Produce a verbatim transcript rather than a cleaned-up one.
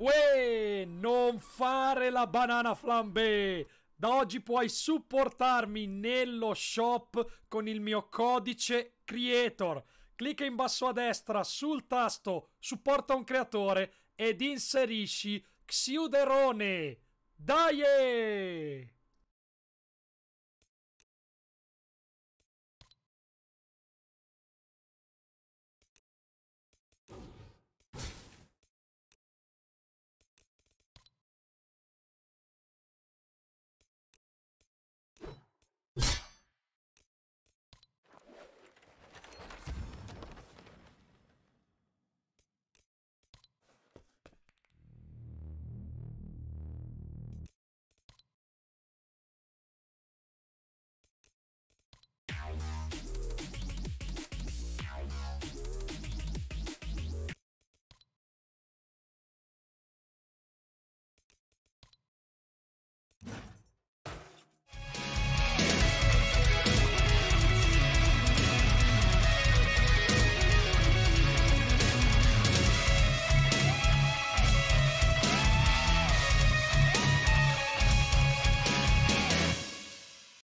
Uè, non fare la banana flambé! Da oggi puoi supportarmi nello shop con il mio codice creator. Clicca in basso a destra sul tasto supporta un creatore ed inserisci Xiuderone. Dai!